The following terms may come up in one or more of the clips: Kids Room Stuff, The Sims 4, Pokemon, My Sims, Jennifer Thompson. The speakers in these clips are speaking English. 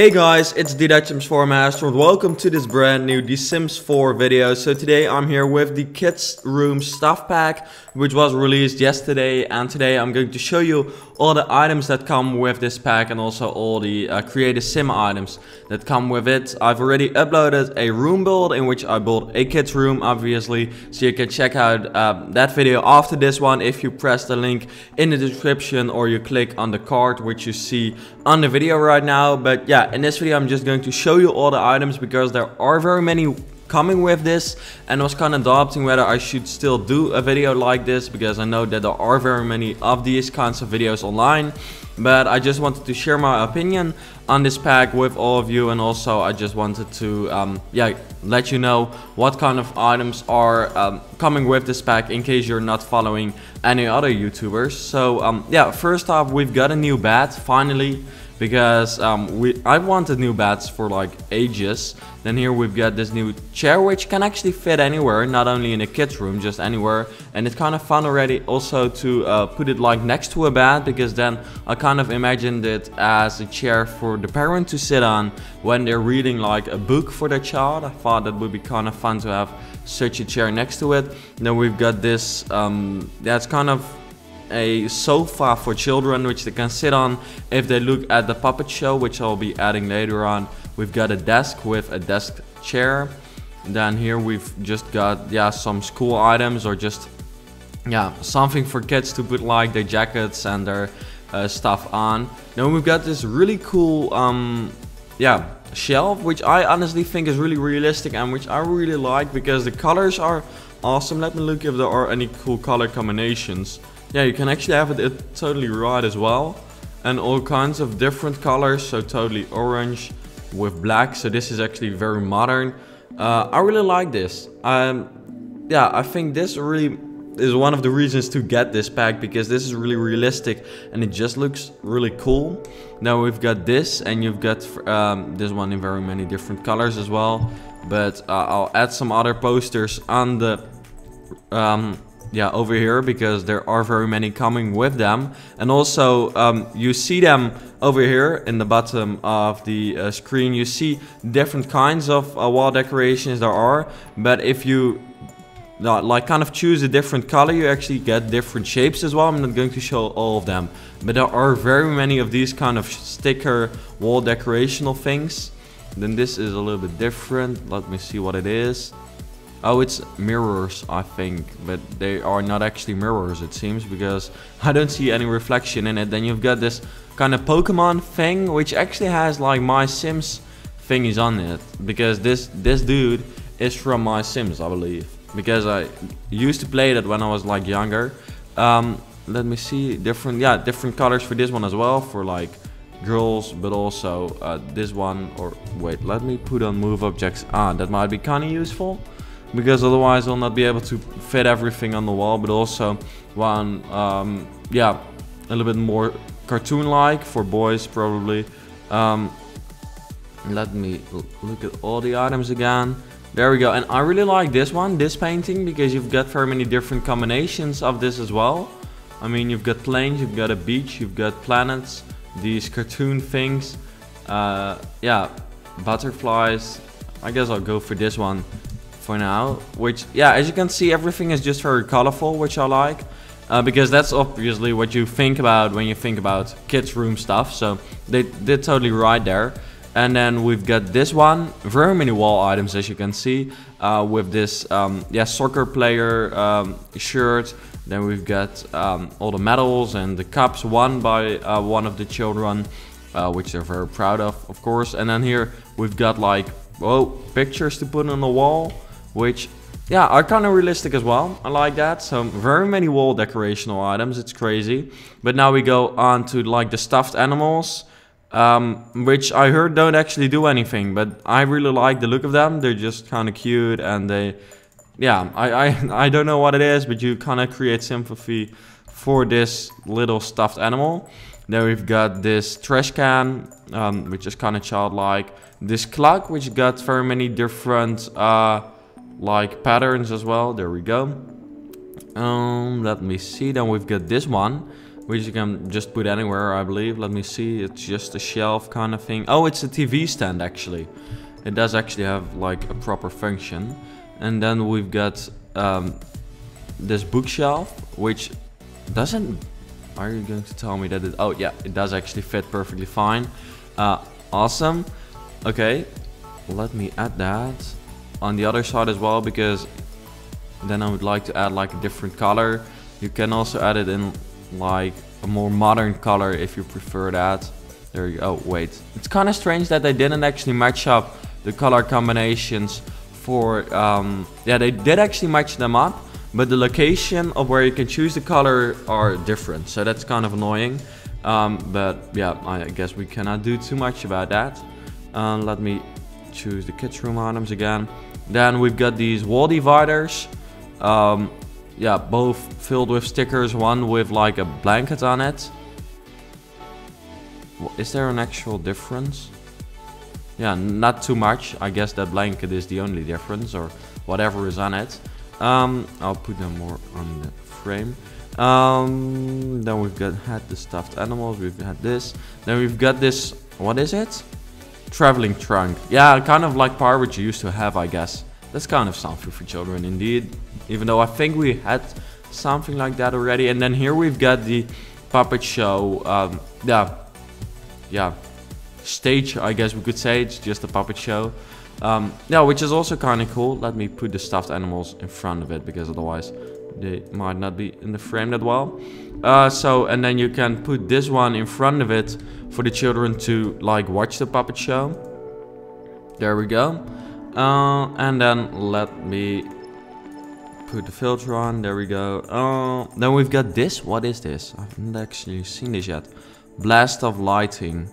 Hey guys, it's the Sims 4 Master and welcome to this brand new The Sims 4 video. So today I'm here with the Kids Room Stuff pack, which was released yesterday, and today I'm going to show you all the items that come with this pack and also all the creative sim items that come with it. I've already uploaded a room build in which I built a kids room, obviously, so you can check out that video after this one if you press the link in the description or you click on the card which you see on the video right now. But yeah, in this video I'm just going to show you all the items because there are very many coming with this, and I was kind of doubting whether I should still do a video like this because I know that there are very many of these kinds of videos online, but I just wanted to share my opinion on this pack with all of you, and also I just wanted to let you know what kind of items are coming with this pack in case you're not following any other YouTubers. So first off, we've got a new bat finally, because I wanted new bats for like ages. Then here we've got this new chair which can actually fit anywhere, not only in a kid's room, just anywhere. And it's kind of fun already also to put it like next to a bed, because then I kind of imagined it as a chair for the parent to sit on when they're reading like a book for their child. I thought that would be kind of fun to have such a chair next to it. And then we've got this, that's kind of a sofa for children which they can sit on if they look at the puppet show, which I'll be adding later on. We've got a desk with a desk chair. And then here we've just got some school items, or just something for kids to put like their jackets and their stuff on. Then we've got this really cool shelf, which I honestly think is really realistic and which I really like because the colors are awesome. Let me look if there are any cool color combinations. Yeah, you can actually have it totally right as well, and all kinds of different colors, so totally orange with black, so this is actually very modern. I really like this. I think this really is one of the reasons to get this pack, because this is really realistic and it just looks really cool. Now we've got this, and you've got this one in very many different colors as well, but I'll add some other posters on the over here because there are very many coming with them. And also you see them over here in the bottom of the screen. You see different kinds of wall decorations there are, but if you kind of choose a different color, you actually get different shapes as well. I'm not going to show all of them, but there are very many of these kind of sticker wall decorational things. Then this is a little bit different. Let me see what it is. Oh, it's mirrors, I think, but they are not actually mirrors, it seems, because I don't see any reflection in it. Then you've got this kind of Pokemon thing, which actually has like My Sims thingies on it, because this dude is from My Sims, I believe, because I used to play that when I was like younger. Let me see, different colors for this one as well, for like girls, but also this one, or wait, let me put on move objects. That might be kind of useful, because otherwise I'll not be able to fit everything on the wall, but also one a little bit more cartoon-like for boys probably. Let me look at all the items again. There we go. And I really like this one, this painting, because you've got very many different combinations of this as well. I mean, you've got planes, you've got a beach, you've got planets, these cartoon things, butterflies. I guess I'll go for this one for now, which as you can see, everything is just very colorful, which I like, because that's obviously what you think about when you think about kids room stuff, so they did totally right there. And then we've got this one, very many wall items as you can see, with this soccer player shirt. Then we've got all the medals and the cups won by one of the children, which they're very proud of course. And then here we've got like pictures to put on the wall, which are kind of realistic as well. I like that. So very many wall decorational items, it's crazy. But now we go on to like the stuffed animals, which I heard don't actually do anything, but I really like the look of them. They're just kind of cute, and they I don't know what it is, but you kind of create sympathy for this little stuffed animal. Then we've got this trash can, which is kind of childlike. This clock, which got very many different patterns as well. There we go. Let me see. Then we've got this one, which you can just put anywhere, I believe. Let me see, it's just a shelf kind of thing. Oh, it's a TV stand actually. It does actually have like a proper function. And then we've got this bookshelf, which doesn't... Are you going to tell me that it... Oh yeah, it does actually fit perfectly fine. Awesome. Okay, let me add that on the other side as well, because then I would like to add like a different color. You can also add it in like a more modern color if you prefer that. There you go. Oh wait, it's kind of strange that they didn't actually match up the color combinations for yeah, they did actually match them up, but the location of where you can choose the color are different, so that's kind of annoying. But yeah, I guess we cannot do too much about that. Let me choose the kids room items again. Then we've got these wall dividers, yeah, both filled with stickers, one with like a blanket on it. Is there an actual difference? Yeah, not too much. I guess that blanket is the only difference, or whatever is on it. I'll put them more on the frame. Then we've had the stuffed animals, we've had this. Then we've got this, what is it? Traveling trunk. Yeah, kind of like pirates you used to have, I guess. That's kind of something for children indeed. Even though I think we had something like that already. And then here we've got the puppet show. Yeah, stage, I guess we could say. It's just a puppet show. Yeah, which is also kind of cool. Let me put the stuffed animals in front of it, because otherwise they might not be in the frame that well. So, and then you can put this one in front of it for the children to like watch the puppet show. There we go. And then let me put the filter on. There we go. Then we've got this. What is this? I haven't actually seen this yet. Blast of lighting.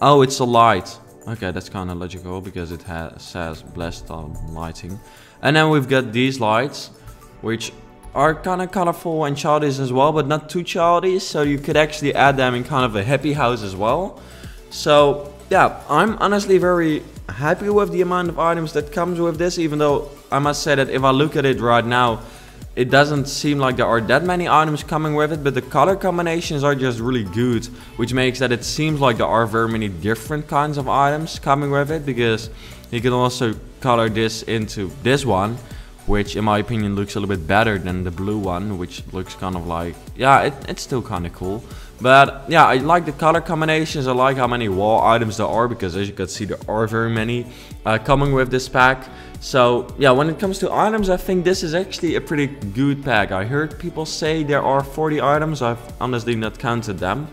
Oh, it's a light. Okay, that's kind of logical because it says blast of lighting. And then we've got these lights, which are kind of colorful and childish as well, but not too childish, so you could actually add them in kind of a happy house as well. So yeah, I'm honestly very happy with the amount of items that comes with this, even though I must say that if I look at it right now, it doesn't seem like there are that many items coming with it, but the color combinations are just really good, which makes that it seems like there are very many different kinds of items coming with it, because you can also color this into this one, which in my opinion looks a little bit better than the blue one, which looks kind of like, yeah, it's still kind of cool. But yeah, I like the color combinations, I like how many wall items there are, because as you can see there are very many coming with this pack. So yeah, when it comes to items, I think this is actually a pretty good pack. I heard people say there are 40 items, I've honestly not counted them.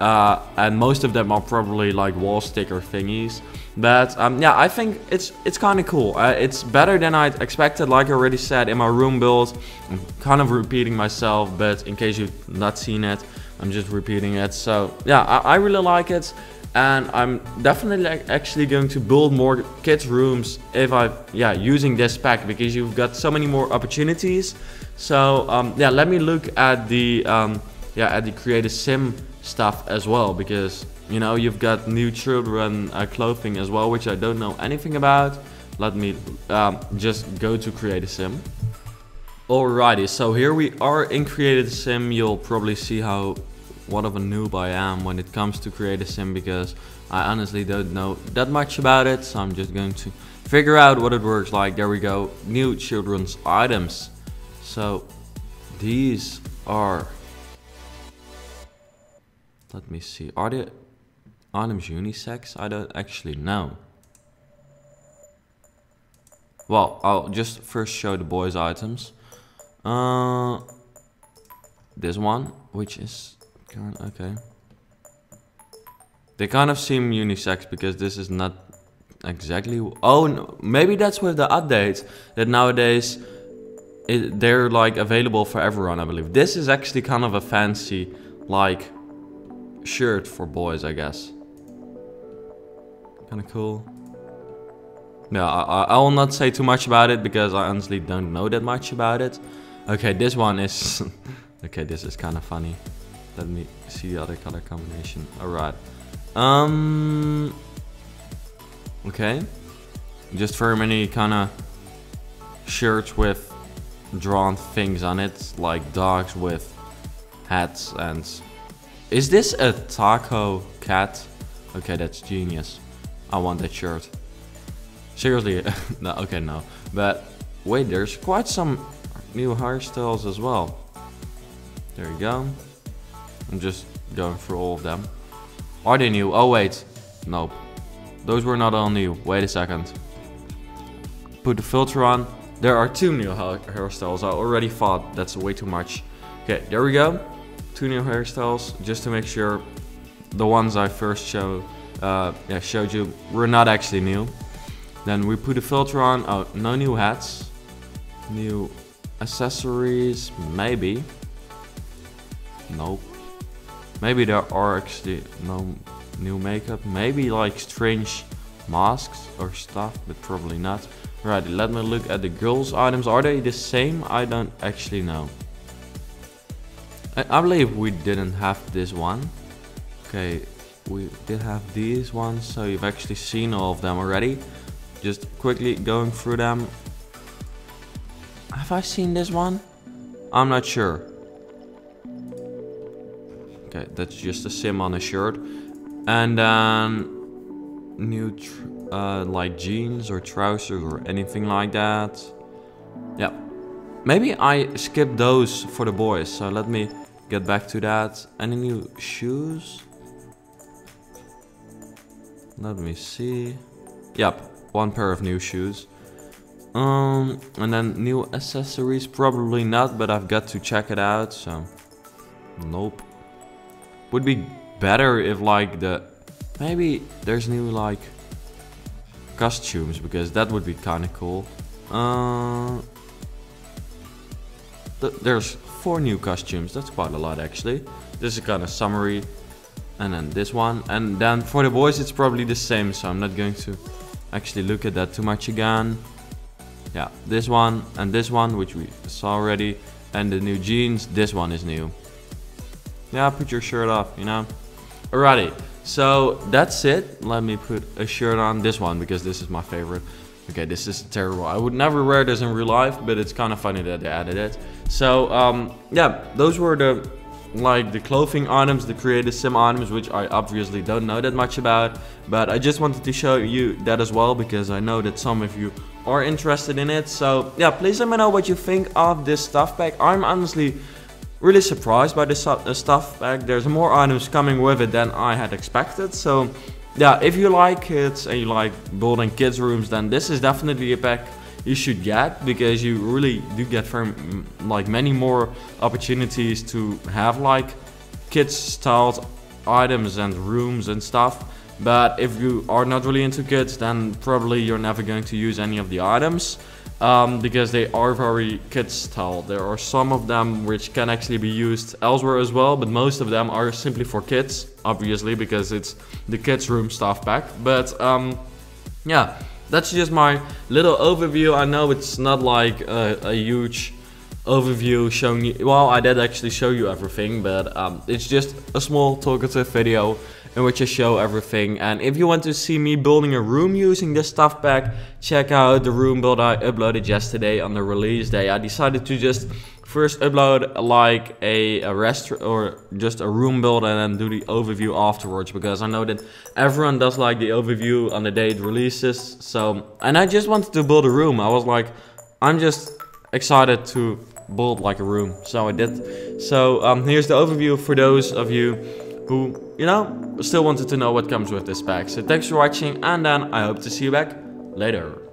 And most of them are probably like wall sticker thingies, but yeah, I think it's kind of cool. It's better than I expected, like I already said in my room build. I'm kind of repeating myself, but in case you've not seen it, I'm just repeating it. So yeah, I really like it, and I'm definitely actually going to build more kids rooms if I using this pack, because you've got so many more opportunities. So yeah, let me look at the at the create a sim stuff as well, because you know you've got new children clothing as well, which I don't know anything about. Let me just go to create a sim. Alrighty, so here we are in create a sim. You'll probably see how what of a noob I am when it comes to create a sim, because I honestly don't know that much about it, so I'm just going to figure out what it works like. There we go, new children's items. So these are, let me see, are the items unisex? I don't actually know. Well, I'll just first show the boys' items. This one, which is... okay. They kind of seem unisex because this is not exactly... Oh, no, maybe that's with the update that nowadays they're like available for everyone, I believe. This is actually kind of a fancy like... shirt for boys, I guess. Kind of cool. Yeah, I will not say too much about it because I honestly don't know that much about it. Okay, this one is... okay, this is kind of funny. Let me see the other color combination. Alright. Okay. Just very many kind of shirts with drawn things on it. Like dogs with hats and... Is this a taco cat? Okay, that's genius. I want that shirt. Seriously, no, okay, no. But wait, there's quite some new hairstyles as well. There you go. I'm just going through all of them. Are they new? Oh, wait. Nope. Those were not all new. Wait a second. Put the filter on. There are 2 new hairstyles. I already thought that's way too much. Okay, there we go. 2 new hairstyles, just to make sure the ones I first showed you were not actually new. Then we put a filter on. Oh, no new hats. New accessories, maybe. Nope. Maybe there are actually no new makeup. Maybe like strange masks or stuff, but probably not. Right, let me look at the girls' items. Are they the same? I don't actually know. I believe we didn't have this one. Okay, we did have these ones, so you've actually seen all of them already. Just quickly going through them. Have I seen this one? I'm not sure. Okay, that's just a sim on a shirt. And then new like jeans or trousers or anything like that. Yeah, maybe I skipped those for the boys, so let me get back to that. Any new shoes? Let me see. Yep, 1 pair of new shoes. And then new accessories, probably not, but I've got to check it out, so nope. Would be better if like maybe there's new like costumes, because that would be kind of cool. There's 4 new costumes. That's quite a lot actually. This is kind of summary, and then this one, and then for the boys it's probably the same, so I'm not going to actually look at that too much again. Yeah, this one and this one, which we saw already, and the new jeans. This one is new. Yeah, put your shirt off, you know. Alrighty, so that's it. Let me put a shirt on, this one, because this is my favorite. Okay, this is terrible. I would never wear this in real life, but it's kind of funny that they added it. So, yeah, those were the clothing items, the creative sim items, which I obviously don't know that much about. But I just wanted to show you that as well, because I know that some of you are interested in it. So, yeah, please let me know what you think of this stuff pack. I'm honestly really surprised by this stuff pack. There's more items coming with it than I had expected. So yeah, if you like kids and you like building kids rooms, then this is definitely a pack you should get, because you really do get from like many more opportunities to have like kids styled items and rooms and stuff. But if you are not really into kids, then probably you're never going to use any of the items, because they are very kids style. There are some of them which can actually be used elsewhere as well, but most of them are simply for kids, obviously, because it's the Kids Room Stuff pack. But yeah, that's just my little overview. I know it's not like a huge overview showing you, well, I did actually show you everything, but it's just a small talkative video in which I show everything. And if you want to see me building a room using this stuff pack, check out the room build I uploaded yesterday on the release day. I decided to just first upload like a restaurant or just a room build, and then do the overview afterwards, because I know that everyone does like the overview on the day it releases. So, and I just wanted to build a room. I was like, I'm just excited to build like a room, so I did. So here's the overview for those of you who, you know, still wanted to know what comes with this pack. So thanks for watching, and then I hope to see you back later.